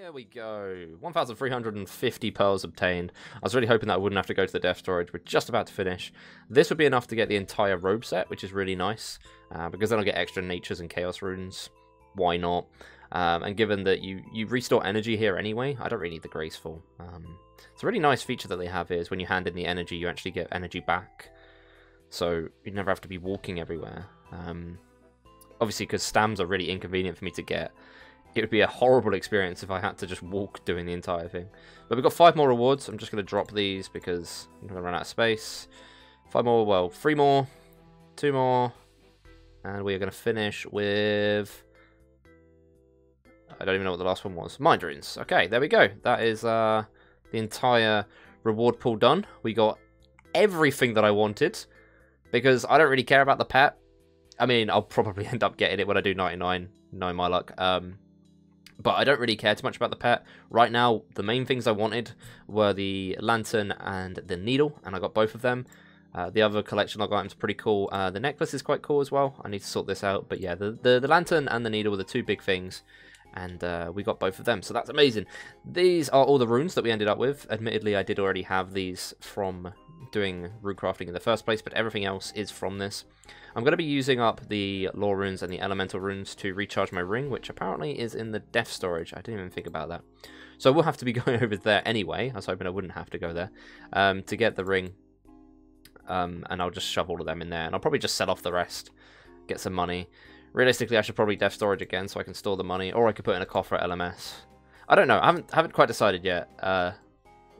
There we go. 1,350 pearls obtained. I was really hoping that I wouldn't have to go to the death storage. We're just about to finish. This would be enough to get the entire robe set, which is really nice, because then I'll get extra natures and chaos runes. Why not? And given that you restore energy here anyway, I don't really need the graceful. It's a really nice feature that they have here is when you hand in the energy, you actually get energy back. So you never have to be walking everywhere. Obviously, because stamps are really inconvenient for me to get. It would be a horrible experience if I had to just walk doing the entire thing. But we've got 5 more rewards. I'm just going to drop these because I'm going to run out of space. 5 more, well, 3 more, 2 more. And we are going to finish with... I don't even know what the last one was. Mind runes. Okay, there we go. That is the entire reward pool done. We got everything that I wanted because I don't really care about the pet. I mean, I'll probably end up getting it when I do 99. No, my luck. But I don't really care too much about the pet. Right now, the main things I wanted were the lantern and the needle, and I got both of them. The other collection log items are pretty cool. The necklace is quite cool as well. I need to sort this out. But yeah, the lantern and the needle were the 2 big things, and we got both of them. So that's amazing. These are all the runes that we ended up with. Admittedly, I did already have these from doing rune crafting in the first place, but everything else is from this. I'm going to be using up the lore runes and the elemental runes to recharge my ring, which apparently is in the death storage. I didn't even think about that. So we'll have to be going over there anyway. I was hoping I wouldn't have to go there to get the ring. And I'll just shove all of them in there. And I'll probably just sell off the rest, get some money. Realistically, I should probably death storage again so I can store the money. Or I could put in a coffer at LMS. I don't know. I haven't quite decided yet.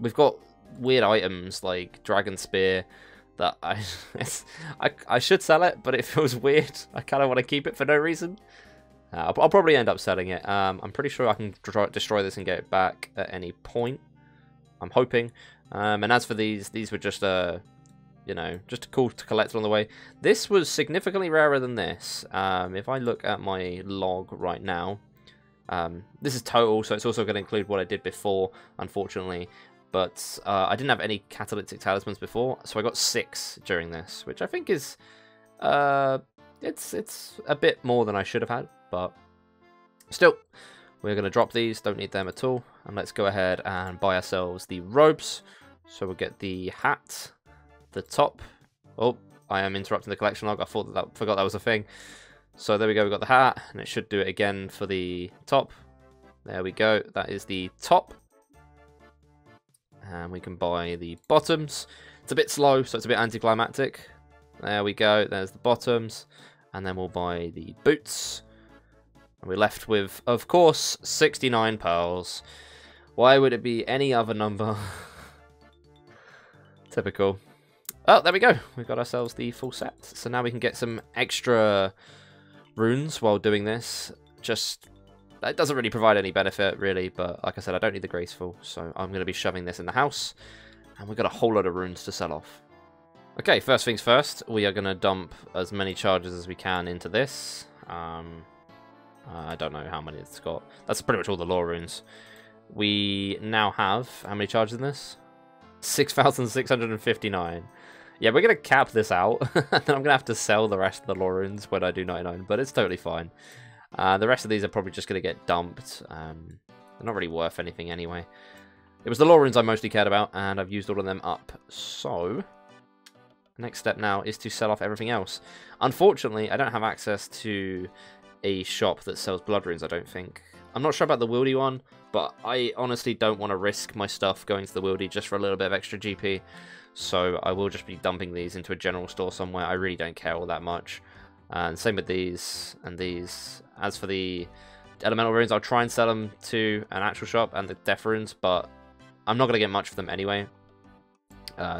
We've got weird items like Dragon Spear... that I should sell it, but it feels weird. I kind of want to keep it for no reason. I'll probably end up selling it. I'm pretty sure I can destroy this and get it back at any point. I'm hoping. And as for these were just you know, just cool to collect along the way. This was significantly rarer than this. If I look at my log right now, this is total, so it's also going to include what I did before, unfortunately. But I didn't have any catalytic talismans before, so I got 6 during this, which I think is it's a bit more than I should have had, but still, we're going to drop these, don't need them at all, and let's go ahead and buy ourselves the robes. So we'll get the hat, the top. Oh, I am interrupting the collection log. I thought that forgot that was a thing. So there we go, we got the hat, and it should do it again for the top. There we go, that is the top. And we can buy the bottoms. It's a bit slow, so it's a bit anticlimactic. There we go. There's the bottoms. And then we'll buy the boots. And we're left with, of course, 69 pearls. Why would it be any other number? Typical. Oh, there we go. We've got ourselves the full set. So now we can get some extra runes while doing this. Just... It doesn't really provide any benefit, really, but like I said, I don't need the graceful, so I'm going to be shoving this in the house, and we've got a whole lot of runes to sell off. Okay, first things first, we are going to dump as many charges as we can into this. I don't know how many it's got. That's pretty much all the lore runes. We now have, how many charges in this? 6,659. Yeah, we're going to cap this out, and then I'm going to have to sell the rest of the lore runes when I do 99, but it's totally fine. The rest of these are probably just going to get dumped. They're not really worth anything anyway. It was the lore runes I mostly cared about, and I've used all of them up. So, the next step now is to sell off everything else. Unfortunately, I don't have access to a shop that sells blood runes, I don't think. I'm not sure about the wieldy one, but I honestly don't want to risk my stuff going to the wieldy just for a little bit of extra GP. So, I will just be dumping these into a general store somewhere. I really don't care all that much. And same with these and these. As for the elemental runes, I'll try and sell them to an actual shop and the death runes, but I'm not going to get much for them anyway.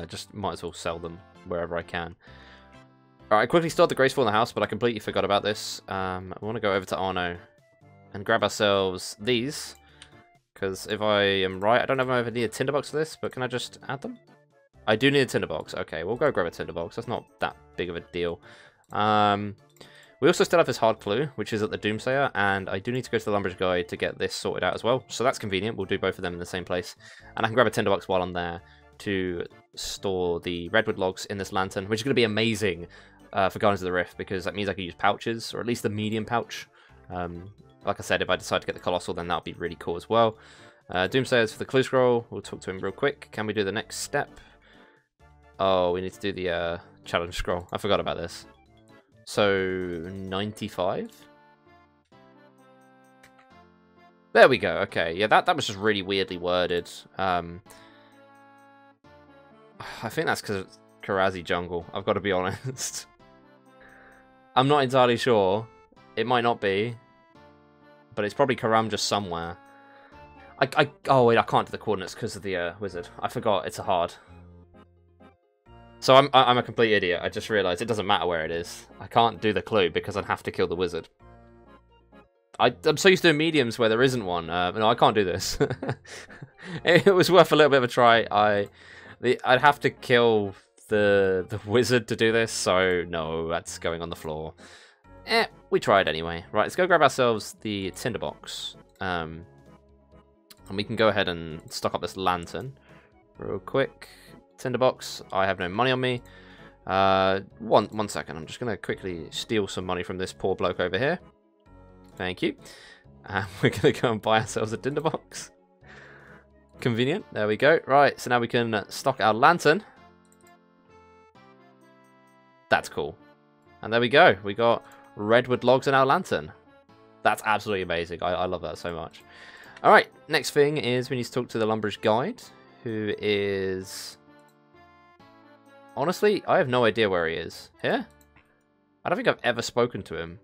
Just might as well sell them wherever I can. Alright, I quickly stored the graceful in the house, but I completely forgot about this. I want to go over to Arno and grab ourselves these. Because if I am right, I don't know if I need a tinderbox for this, but can I just add them? I do need a tinderbox. Okay, we'll go grab a tinderbox. That's not that big of a deal. We also still have this hard clue, which is at the Doomsayer, and I do need to go to the Lumbridge Guide to get this sorted out as well, so that's convenient. We'll do both of them in the same place, and I can grab a tinderbox while I'm there to store the redwood logs in this lantern, which is going to be amazing for Guardians of the Rift, because that means I can use pouches, or at least the medium pouch. Like I said, if I decide to get the Colossal, then that'll be really cool as well. Doomsayers for the clue scroll. We'll talk to him real quick. Can we do the next step? Oh, we need to do the challenge scroll. I forgot about this. So, 95? There we go. Okay. Yeah, that was just really weirdly worded. I think that's because it's Karazi jungle. I've got to be honest. I'm not entirely sure. It might not be. But it's probably Karamja somewhere. Oh wait, I can't do the coordinates because of the wizard. I forgot it's a hard. So I'm a complete idiot. I just realised it doesn't matter where it is. I can't do the clue because I'd have to kill the wizard. I'm so used to doing mediums where there isn't one. No, I can't do this. It was worth a little bit of a try. I'd have to kill the wizard to do this. So no, that's going on the floor. We tried anyway. Right, let's go grab ourselves the tinderbox. And we can go ahead and stock up this lantern real quick. Tinderbox, I have no money on me. One second, I'm just going to quickly steal some money from this poor bloke over here. Thank you. And we're going to go and buy ourselves a tinderbox. Convenient, there we go. Right, so now we can stock our lantern. That's cool. And there we go. We got redwood logs in our lantern. That's absolutely amazing. I love that so much. All right, next thing is we need to talk to the Lumbridge Guide, who is... Honestly, I have no idea where he is. Here? I don't think I've ever spoken to him.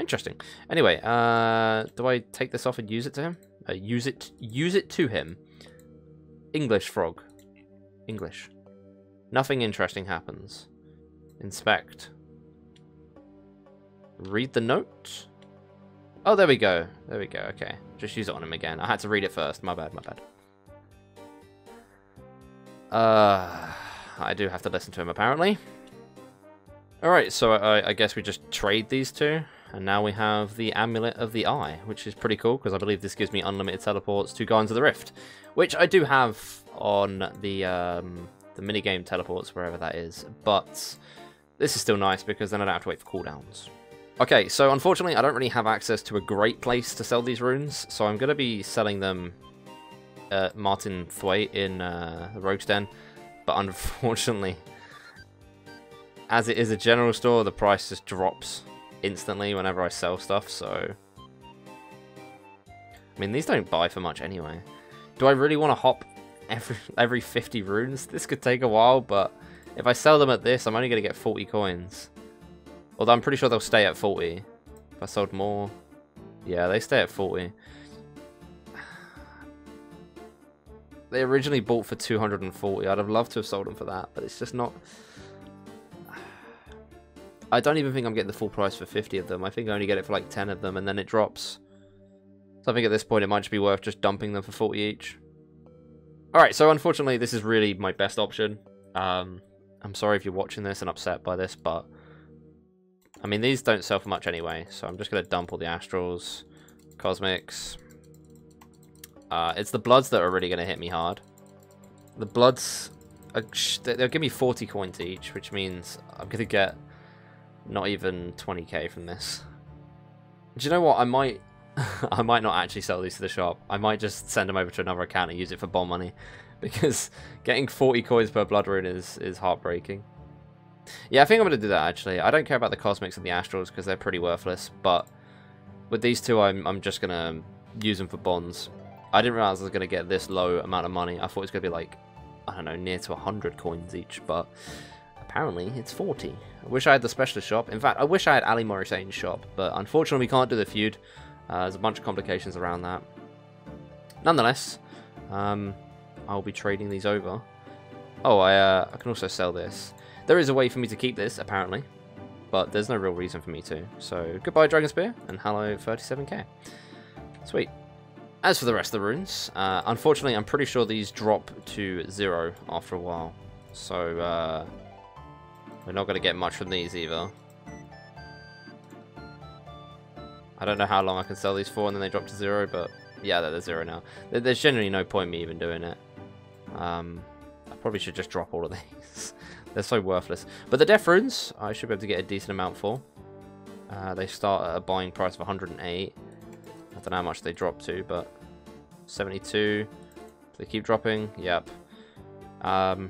Interesting. Anyway, do I take this off and use it to him? Use it to him. English frog. English. Nothing interesting happens. Inspect. Read the note. Oh, there we go. There we go. Okay. Just use it on him again. I had to read it first. My bad, my bad. I do have to listen to him, apparently. Alright, so I guess we just trade these two. And now we have the Amulet of the Eye, which is pretty cool, because I believe this gives me unlimited teleports to Guardians of the Rift, which I do have on the minigame teleports, wherever that is. But this is still nice, because then I don't have to wait for cooldowns. Okay, so unfortunately, I don't really have access to a great place to sell these runes, so I'm going to be selling them... Martin Thwaite in the Rogue's Den, but unfortunately, as it is a general store, the price just drops instantly whenever I sell stuff, so... I mean, these don't buy for much anyway. Do I really want to hop every 50 runes? This could take a while, but if I sell them at this, I'm only going to get 40 coins. Although I'm pretty sure they'll stay at 40. If I sold more... Yeah, they stay at 40. They originally bought for 240. I'd have loved to have sold them for that, but it's just not... I don't even think I'm getting the full price for 50 of them. I think I only get it for like 10 of them, and then it drops. So I think at this point it might just be worth just dumping them for 40 each. Alright, so unfortunately this is really my best option. I'm sorry if you're watching this and upset by this, but... I mean, these don't sell for much anyway, so I'm just going to dump all the Astrals, Cosmics... it's the Bloods that are really going to hit me hard. The Bloods, they'll give me 40 coins each, which means I'm going to get not even 20k from this. Do you know what? I might not actually sell these to the shop. I might just send them over to another account and use it for bomb money, because getting 40 coins per Blood Rune is heartbreaking. Yeah, I think I'm going to do that, actually. I don't care about the Cosmics and the Astrals, because they're pretty worthless, but with these two, I'm just going to use them for bonds. I didn't realize I was going to get this low amount of money. I thought it was going to be like, I don't know, near to 100 coins each, but apparently it's 40. I wish I had the specialist shop. In fact, I wish I had Ali Morissane's shop, but unfortunately we can't do the feud. There's a bunch of complications around that. Nonetheless, I'll be trading these over. Oh, I can also sell this. There is a way for me to keep this, apparently, but there's no real reason for me to. So goodbye, Dragon Spear, and hello, 37k. Sweet. As for the rest of the runes, unfortunately, I'm pretty sure these drop to 0 after a while. So, we're not going to get much from these either. I don't know how long I can sell these for and then they drop to 0, but yeah, they're 0 now. There's generally no point in me even doing it. I probably should just drop all of these. They're so worthless. But the death runes, I should be able to get a decent amount for. They start at a buying price of 108. I don't know how much they drop to, but 72. They keep dropping. Yep. I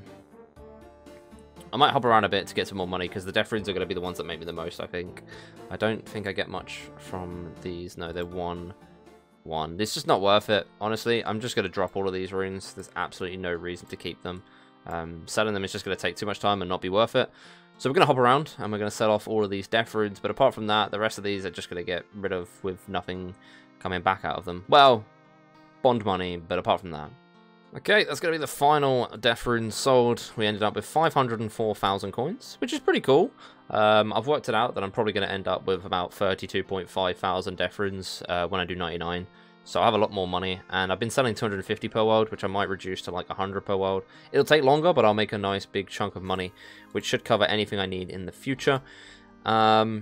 might hop around a bit to get some more money, because the Death Runes are going to be the ones that make me the most, I think. I don't think I get much from these. No, they're one. It's just not worth it, honestly. I'm just going to drop all of these runes. There's absolutely no reason to keep them. Selling them is just going to take too much time and not be worth it. So we're going to hop around, and we're going to sell off all of these Death Runes. But apart from that, the rest of these are just going to get rid of with nothing coming back out of them. Well, bond money, but apart from that. Okay, that's going to be the final Death Rune sold. We ended up with 504,000 coins, which is pretty cool. I've worked it out that I'm probably going to end up with about 32,500 Death Runes when I do 99. So I have a lot more money, and I've been selling 250 per world, which I might reduce to like 100 per world. It'll take longer, but I'll make a nice big chunk of money, which should cover anything I need in the future. Yeah,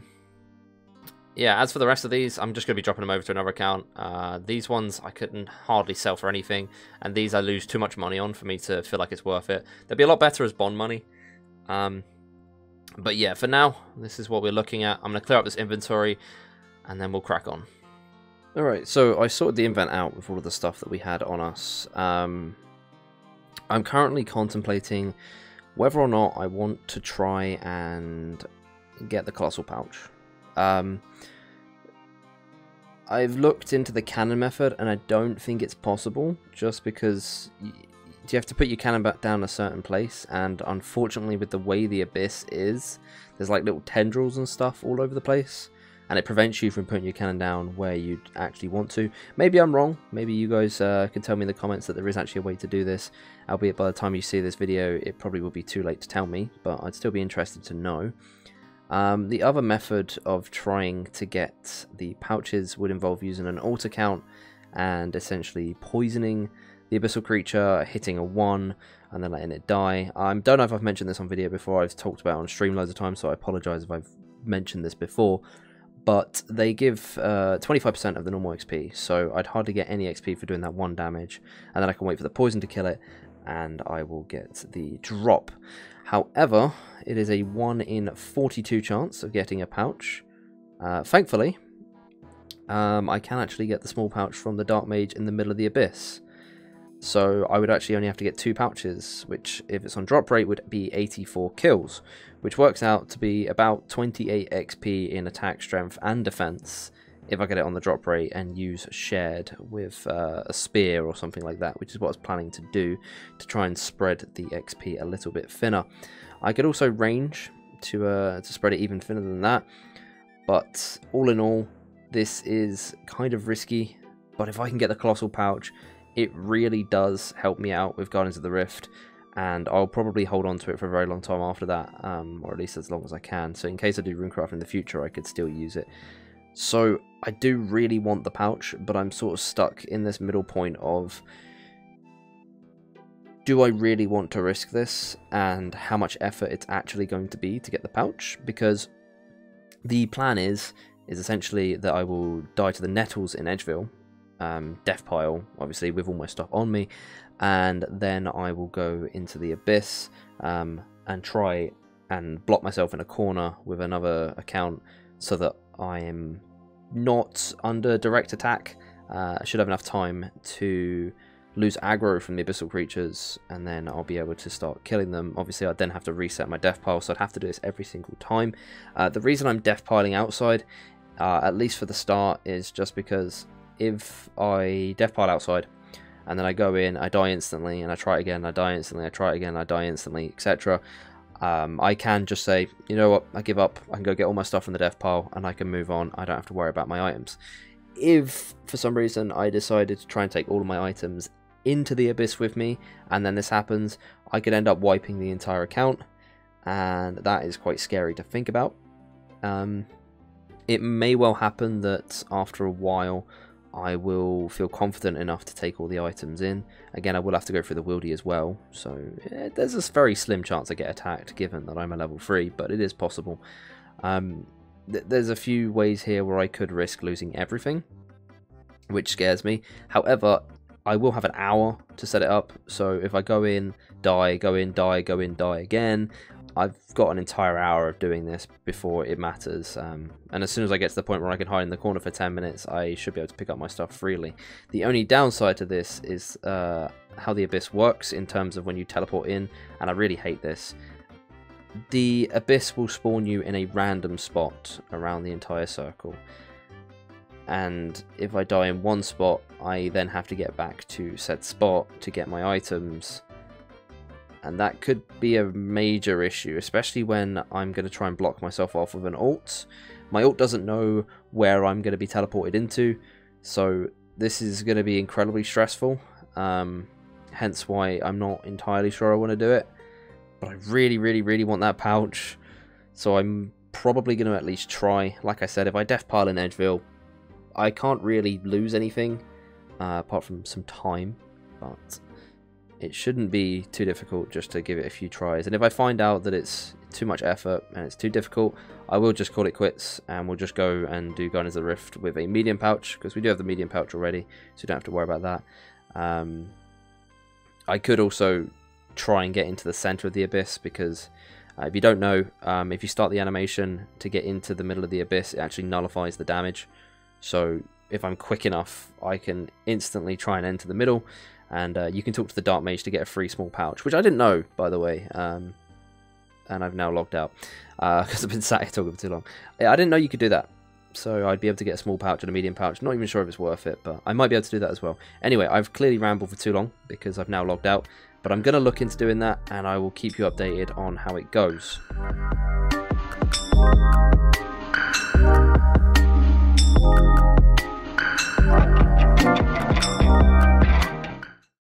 as for the rest of these, I'm just going to be dropping them over to another account. These ones I couldn't hardly sell for anything, and these I lose too much money on for me to feel like it's worth it. They'd be a lot better as bond money. But yeah, for now, this is what we're looking at. I'm going to clear up this inventory, and then we'll crack on. Alright, so I sorted the invent out with all of the stuff that we had on us. I'm currently contemplating whether or not I want to try and get the Colossal Pouch. I've looked into the cannon method, and I don't think it's possible, just because you have to put your cannon back down a certain place, and unfortunately with the way the abyss is, there's like little tendrils and stuff all over the place, and it prevents you from putting your cannon down where you actually want to. Maybe I'm wrong, maybe you guys can tell me in the comments that there is actually a way to do this, albeit by the time you see this video it probably will be too late to tell me, but I'd still be interested to know. The other method of trying to get the pouches would involve using an altar count and essentially poisoning the abyssal creature, hitting a 1 and then letting it die. I don't know if I've mentioned this on video before. I've talked about it on stream loads of times, so I apologize if I've mentioned this before, but they give 25% of the normal XP, so I'd hardly get any XP for doing that 1 damage, and then I can wait for the poison to kill it and I will get the drop. However, it is a 1 in 42 chance of getting a pouch. Thankfully, I can actually get the small pouch from the Dark Mage in the middle of the abyss. So I would actually only have to get 2 pouches, which if it's on drop rate would be 84 kills, which works out to be about 28 XP in attack, strength and defense if I get it on the drop rate and use shared with a spear or something like that, which is what I was planning to do to try and spread the XP a little bit thinner. I could also range to spread it even thinner than that, but all in all, this is kind of risky, but if I can get the Colossal Pouch, it really does help me out with Guardians of the Rift, and I'll probably hold on to it for a very long time after that, or at least as long as I can, so in case I do Runecraft in the future, I could still use it. So I do really want the pouch, but I'm sort of stuck in this middle point of, do I really want to risk this, and how much effort it's actually going to be to get the pouch? Because the plan is essentially that I will die to the nettles in Edgeville, death pile, obviously, with all my stuff on me, and then I will go into the abyss and try and block myself in a corner with another account so that I am not under direct attack. I should have enough time to lose aggro from the abyssal creatures, and then I'll be able to start killing them. Obviously, I'd then have to reset my death pile, so I'd have to do this every single time. The reason I'm death piling outside, at least for the start, is just because if I death pile outside and then I go in, I die instantly, and I try it again, I die instantly, I try it again, I die instantly, etc. I can just say, you know what, I give up, I can go get all my stuff from the death pile and I can move on, I don't have to worry about my items. If for some reason I decided to try and take all of my items into the abyss with me and then this happens, I could end up wiping the entire account, and that is quite scary to think about. It may well happen that after a while I will feel confident enough to take all the items in. Again, I will have to go through the wildy as well, so there's a very slim chance I get attacked given that I'm a level 3, but it is possible. There's a few ways here where I could risk losing everything, which scares me. However, I will have an hour to set it up, so if I go in, die, go in, die, go in, die again, I've got an entire hour of doing this before it matters, and as soon as I get to the point where I can hide in the corner for 10 minutes, I should be able to pick up my stuff freely. The only downside to this is how the Abyss works in terms of when you teleport in, and I really hate this. The Abyss will spawn you in a random spot around the entire circle, and if I die in one spot, I then have to get back to said spot to get my items. And that could be a major issue, especially when I'm going to try and block myself off with an ult. My ult doesn't know where I'm going to be teleported into, so this is going to be incredibly stressful. Hence why I'm not entirely sure I want to do it. But I really, really, really want that pouch, so I'm probably going to at least try. Like I said, if I death pile in Edgeville, I can't really lose anything apart from some time, but it shouldn't be too difficult just to give it a few tries. And if I find out that it's too much effort and it's too difficult, I will just call it quits and we'll just go and do Guardians of the Rift with a medium pouch, because we do have the medium pouch already, so you don't have to worry about that. I could also try and get into the center of the Abyss, because if you don't know, if you start the animation to get into the middle of the Abyss, it actually nullifies the damage. So if I'm quick enough, I can instantly try and enter the middle. And you can talk to the Dark Mage to get a free small pouch, which I didn't know, by the way. And I've now logged out because I've been sat here talking for too long. I didn't know you could do that. So I'd be able to get a small pouch and a medium pouch. Not even sure if it's worth it, but I might be able to do that as well. Anyway, I've clearly rambled for too long because I've now logged out. But I'm going to look into doing that, and I will keep you updated on how it goes.